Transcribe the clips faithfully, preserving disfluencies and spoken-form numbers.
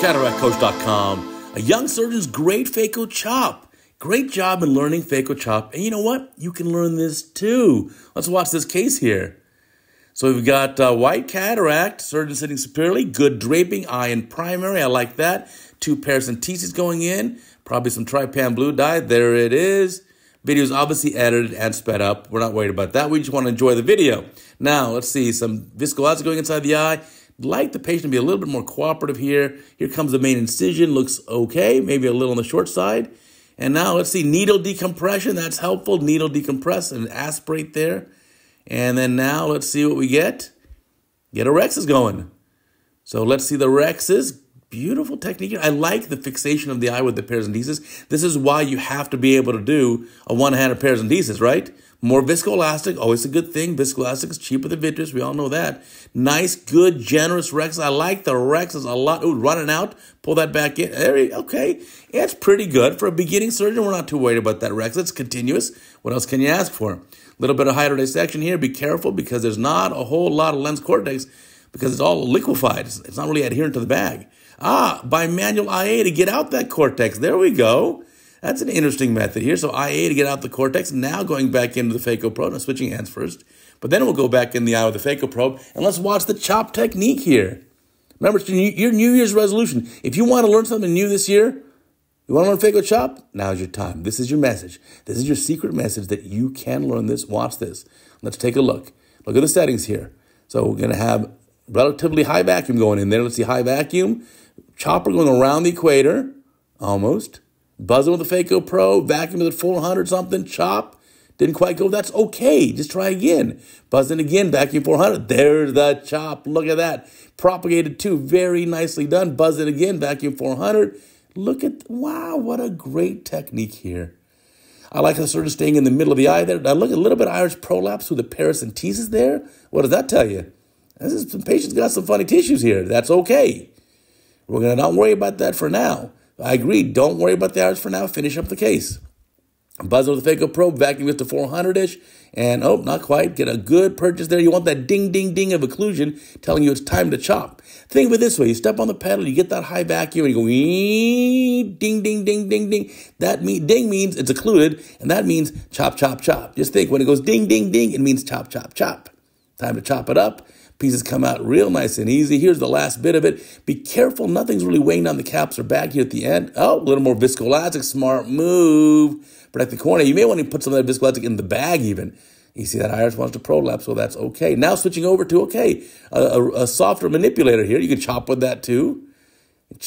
cataract coach dot com. A young surgeon's great phaco chop. Great job in learning phaco chop. And you know what? You can learn this too. Let's watch this case here. So we've got uh, white cataract, surgeon sitting superiorly, good draping, eye in primary. I like that. Two paracentesis going in. Probably some tri-pan blue dye. There it is. Video is obviously edited and sped up. We're not worried about that. We just want to enjoy the video. Now, let's see. Some viscoelastic going inside the eye. Like the patient to be a little bit more cooperative here. Here comes the main incision. Looks okay. Maybe a little on the short side. And now, let's see. Needle decompression. That's helpful. Needle decompress and aspirate there. And then now, let's see what we get. Get a rhexis going. So, let's see the rhexis. Beautiful technique. I like the fixation of the eye with the paracentesis. This is why you have to be able to do a one-handed paracentesis, right? More viscoelastic, always a good thing. Viscoelastic is cheaper than vitreous. We all know that. Nice, good, generous rhexis. I like the rhexis a lot. Ooh, running out. Pull that back in. There you, okay. It's pretty good. For a beginning surgeon, we're not too worried about that rhexis. It's continuous. What else can you ask for? A little bit of hydrodissection here. Be careful because there's not a whole lot of lens cortex because it's all liquefied. It's not really adherent to the bag. Ah, bimanual I A to get out that cortex. There we go. That's an interesting method here. So I A to get out the cortex. Now going back into the phaco probe. I'm switching hands first. But then we'll go back in the eye with the phaco probe. And let's watch the chop technique here. Remember, it's your New Year's resolution. If you want to learn something new this year, you want to learn phaco chop? Now's your time. This is your message. This is your secret message that you can learn this. Watch this. Let's take a look. Look at the settings here. So we're going to have relatively high vacuum going in there. Let's see high vacuum. Chopper going around the equator, almost. Buzzing with the phaco probe, vacuum at four hundred something, chop. Didn't quite go, that's okay, just try again. Buzzing again, vacuum four hundred, there's the chop, look at that. Propagated too, very nicely done. Buzzing again, vacuum four hundred. Look at, wow, what a great technique here. I like the surgeon staying in the middle of the eye there. Now look, a little bit of iris prolapse with the paracentesis there. What does that tell you? This is, the patient's got some funny tissues here, that's okay. We're going to not worry about that for now. I agree. Don't worry about the hours for now. Finish up the case. Buzz with the phaco probe. Vacuum it to four hundred-ish. And, oh, not quite. Get a good purchase there. You want that ding, ding, ding of occlusion telling you it's time to chop. Think of it this way. You step on the pedal. You get that high vacuum. And you go, ee, ding, ding, ding, ding, ding. That mean, ding means it's occluded. And that means chop, chop, chop. Just think. When it goes ding, ding, ding, it means chop, chop, chop. Time to chop it up. Pieces come out real nice and easy. Here's the last bit of it. Be careful. Nothing's really weighing down the caps or back here at the end. Oh, a little more viscoelastic. Smart move. Protect the cornea. You may want to put some of that viscoelastic in the bag even. You see that iris wants to prolapse, so that's okay. Now switching over to, okay, a, a, a softer manipulator here. You can chop with that too.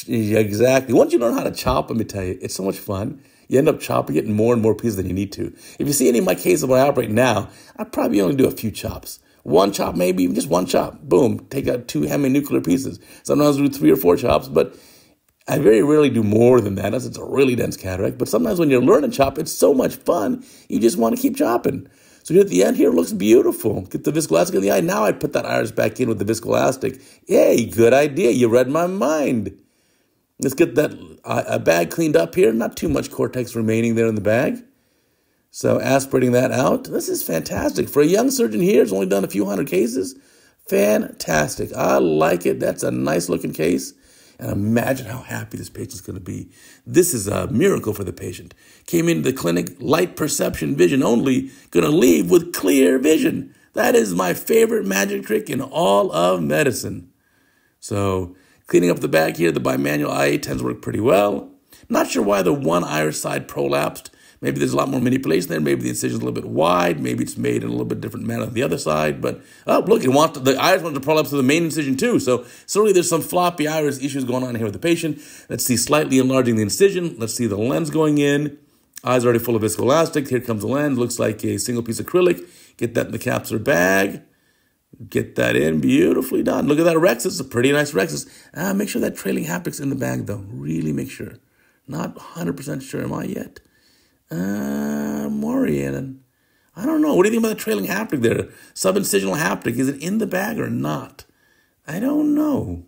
Exactly. Once you learn how to chop, let me tell you, it's so much fun. You end up chopping it in more and more pieces than you need to. If you see any of my cases when I operate now, I probably only do a few chops. One chop, maybe, even just one chop. Boom, take out two heminuclear pieces. Sometimes we do three or four chops, but I very rarely do more than that unless it's a really dense cataract. But sometimes when you learn to chop, it's so much fun, you just want to keep chopping. So at the end here, it looks beautiful. Get the viscoelastic in the eye. Now I put that iris back in with the viscoelastic. Yay, good idea. You read my mind. Let's get that uh, bag cleaned up here. Not too much cortex remaining there in the bag. So aspirating that out, this is fantastic. For a young surgeon here, it's only done a few hundred cases. Fantastic. I like it. That's a nice looking case. And imagine how happy this patient's going to be. This is a miracle for the patient. Came into the clinic, light perception, vision only, going to leave with clear vision. That is my favorite magic trick in all of medicine. So cleaning up the bag here, the bimanual I A tends to work pretty well. Not sure why the one iris side prolapsed. Maybe there's a lot more manipulation there. Maybe the incision's a little bit wide. Maybe it's made in a little bit different manner than the other side. But, oh, look, it wants to, the iris wants to prolapse to the main incision too. So certainly there's some floppy iris issues going on here with the patient. Let's see slightly enlarging the incision. Let's see the lens going in. Eyes already full of viscoelastic. Here comes the lens. Looks like a single piece acrylic. Get that in the capsular bag. Get that in. Beautifully done. Look at that rhexis. It's a pretty nice rhexis. Ah, make sure that trailing haptic's in the bag, though. Really make sure. Not one hundred percent sure am I yet. Uh, Morian, I don't know. What do you think about the trailing haptic there? Subincisional haptic, is it in the bag or not? I don't know.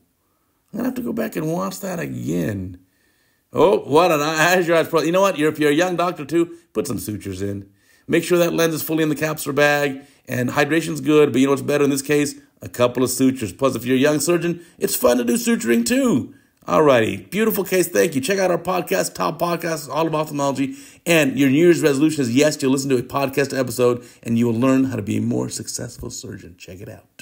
I'm going to have to go back and watch that again. Oh, what an azure prolapse. You know what? You're, if you're a young doctor too, put some sutures in. Make sure that lens is fully in the capsular bag and hydration's good, but you know what's better in this case? A couple of sutures. Plus, if you're a young surgeon, it's fun to do suturing too. Alrighty, beautiful case. Thank you. Check out our podcast, top podcast, all about ophthalmology. And your New Year's resolution is yes, you'll listen to a podcast episode and you will learn how to be a more successful surgeon. Check it out.